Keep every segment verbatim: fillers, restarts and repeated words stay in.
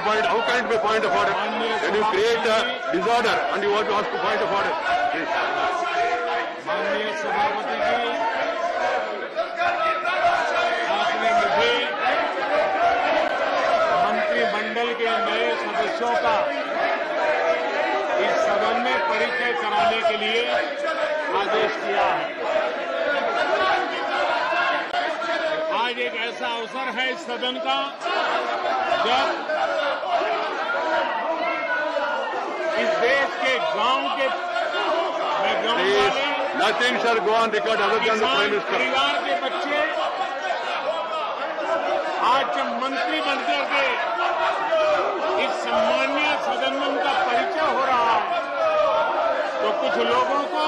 no point. How can't be point of order? When you create a disorder and you want to ask for point of order. Please. माननीय सभापति जी, आपने मुझे मंत्रिमंडल के नए सदस्यों का इस सदन में परिचय कराने के लिए आदेश किया है। आज एक ऐसा अवसर है इस सदन का जब इस देश के गांव के nothing shall go on record other than the prime minister परिवार के बच्चे आज मंत्री बनकर के इस सम्माननीय सदन में उनका परिचय हो रहा है तो कुछ लोगों को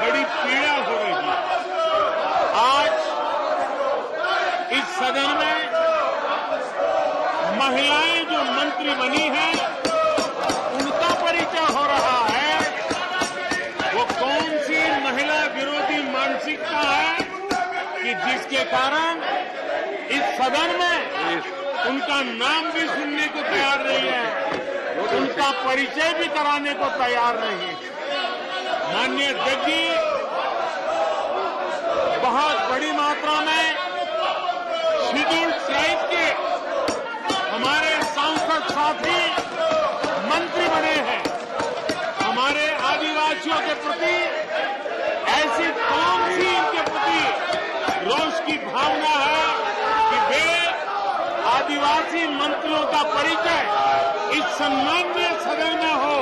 बड़ी पीड़ा हो रही है। आज इस सदन में महिलाएं जो मंत्री बनी हैं उनका परिचय हो रहा है। वो कौन सी महिला विरोधी मानसिकता है कि जिसके कारण इस सदन में उनका नाम भी सुनने को तैयार नहीं है, उनका परिचय भी कराने को तैयार नहीं है। माननीय अध्यक्ष जी, बहुत बड़ी मात्रा में शेड्यूल ट्राइब के हमारे सांसद साथी मंत्री बने हैं। हमारे आदिवासियों के प्रति ऐसी कौन सी इनके प्रति रोष की भावना है कि वे आदिवासी मंत्रियों का परिचय इस सम्माननीय सदन में हो,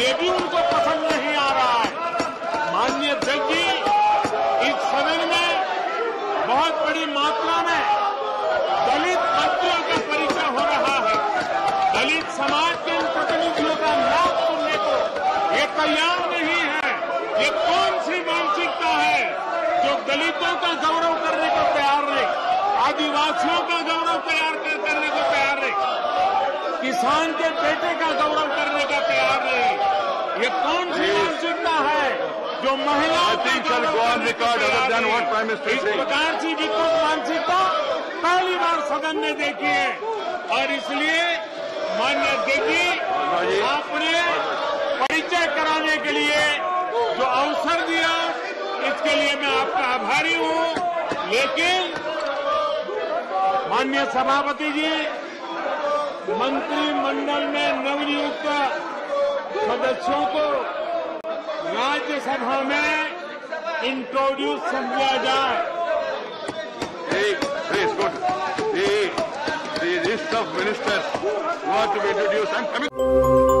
ये भी उनको पसंद नहीं आ रहा है। माननीय अध्यक्ष जी, इस सदन में बहुत बड़ी मात्रा में दलित मंत्रियों का परिचय हो रहा है। दलित समाज के उन प्रतिनिधियों का नाम सुनने को ये तैयार नहीं है। ये कौन सी मानसिकता है जो दलितों का गौरव करने को तैयार नहीं, आदिवासियों का गौरव तैयार करने को तैयार नहीं, किसान के बेटे का गौरव करने का तैयार नहीं। ये कौन सी मानसिकता है जो महिला इस प्रकार की विकृत मानसिकता पहली बार सदन ने देखी है। और इसलिए माननीय अध्यक्ष जी, आपने परिचय कराने के लिए जो अवसर दिया इसके लिए मैं आपका आभारी हूं। लेकिन माननीय सभापति जी, मंत्रिमंडल में नवनियुक्त सदस्यों को राज्यसभा में इंट्रोड्यूस समझा जाए। The list of ministers who are to be introduced.